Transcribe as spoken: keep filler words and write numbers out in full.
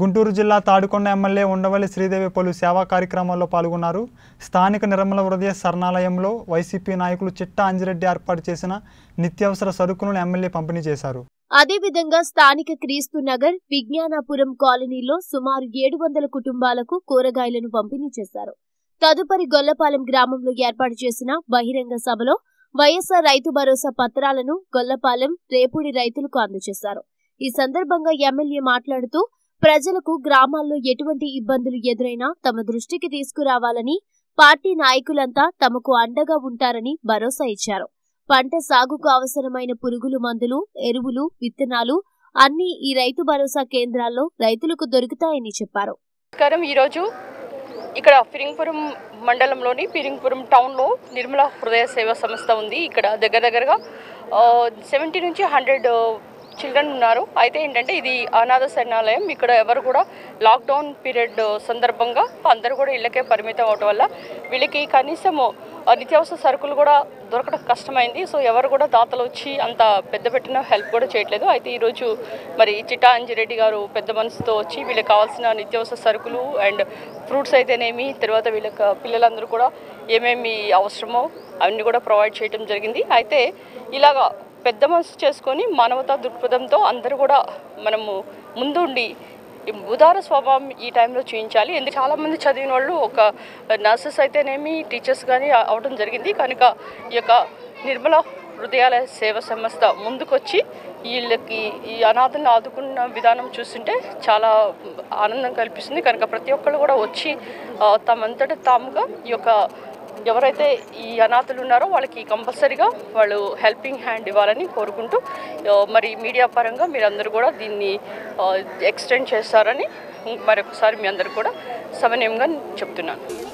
గుంటూరు జిల్లా తాడికొండ ఎమ్మెల్యే ఉండవల్లి శ్రీదేవి పలు సేవా కార్యక్రమాల్లో పాల్గొన్నారు. స్థానిక నిర్మల హృదయ శరణాలయంలో వైసీపీ నాయకులు చిట్టా అంజిరెడ్డి ఏర్పాటు చేసిన నిత్యావసర సరుకులను ఎమ్మెల్యే పంపిణీ చేశారు. అదేవిధంగా స్థానిక క్రీస్తునగర్ విజ్ఞానాపురం కాలనీలో సుమారు ఏడు వందల కుటుంబాలకు కూరగాయలను పంపిణీ చేశారు. తదుపరి గొల్లపాలెం గ్రామంలో ఏర్పాటు చేసిన బహిరంగ సభలో వైఎస్ఆర్ రైతు భరోసా పత్రాలను గొల్లపాలెం రేపూడి రైతులకు అందజేశారు. ఈ సందర్భంగా ఎమ్మెల్యే మాట్లాడుతూ ప్రజలకు గ్రామాల్లో ఎటువంటి ఇబ్బందులు ఎదురైనా తమ దృష్టికి తీసుకురావాలని పార్టీ నాయకులంతా తమకు అండగా ఉంటారని భరోసా ఇచ్చారు. పంట సాగుకు అవసరమైన పురుగుల మందులు, ఎరువులు, విత్తనాలు అన్ని ఈ రైతు భరోసా కేంద్రాల్లో రైతులకు దొరుకుతాయని చెప్పారు. నమస్కారం. ఈరోజు ఇక్కడ ఫిరింగిపురం మండలంలోని ఫిరింగిపురం టౌన్లో నిర్మల హృదయ సేవా సంస్థ ఉంది. ఇక్కడ దగ్గర దగ్గరగా సెవెంటీ నుంచి హండ్రెడ్ చిల్డ్రన్ ఉన్నారు. అయితే ఏంటంటే ఇది అనాథ శరణాలయం. ఇక్కడ ఎవరు కూడా లాక్డౌన్ పీరియడ్ సందర్భంగా అందరూ కూడా ఇళ్ళకే పరిమితం అవటం వల్ల వీళ్ళకి కనీసము నిత్యావసర సరుకులు కూడా దొరకడం కష్టమైంది. సో ఎవరు కూడా దాతలు వచ్చి అంత పెద్ద పెట్టిన హెల్ప్ కూడా చేయట్లేదు. అయితే ఈరోజు మరి చిట్టా అంజిరెడ్డి గారు పెద్ద మనసుతో వచ్చి వీళ్ళకి కావాల్సిన నిత్యావసర సరుకులు అండ్ ఫ్రూట్స్ అయితేనేమి, తర్వాత వీళ్ళకి పిల్లలందరూ కూడా ఏమేమి అవసరమో అవన్నీ కూడా ప్రొవైడ్ చేయడం జరిగింది. అయితే ఇలాగా పెద్ద మనసు చేసుకొని మానవతా దృక్పథంతో అందరూ కూడా మనము ముందుండి ఉదార స్వభావం ఈ టైంలో చూపించాలి. ఎందుకు చాలామంది చదివిన వాళ్ళు ఒక నర్సెస్ అయితేనేమి, టీచర్స్ కానీ అవడం జరిగింది. కనుక ఈ యొక్క నిర్మల హృదయాలయ సేవ సంస్థ ముందుకొచ్చి వీళ్ళకి ఈ అనాథను ఆదుకున్న విధానం చూస్తుంటే చాలా ఆనందం కల్పిస్తుంది. కనుక ప్రతి ఒక్కళ్ళు కూడా వచ్చి తమంతట తాముగా ఈ యొక్క ఎవరైతే ఈ అనాథలు ఉన్నారో వాళ్ళకి కంపల్సరీగా వాళ్ళు హెల్పింగ్ హ్యాండ్ ఇవ్వాలని కోరుకుంటూ మరి మీడియా పరంగా మీరందరూ కూడా దీన్ని ఎక్స్టెండ్ చేస్తారని మరొకసారి మీ అందరు కూడా సమన్వయంగా చెప్తున్నాను.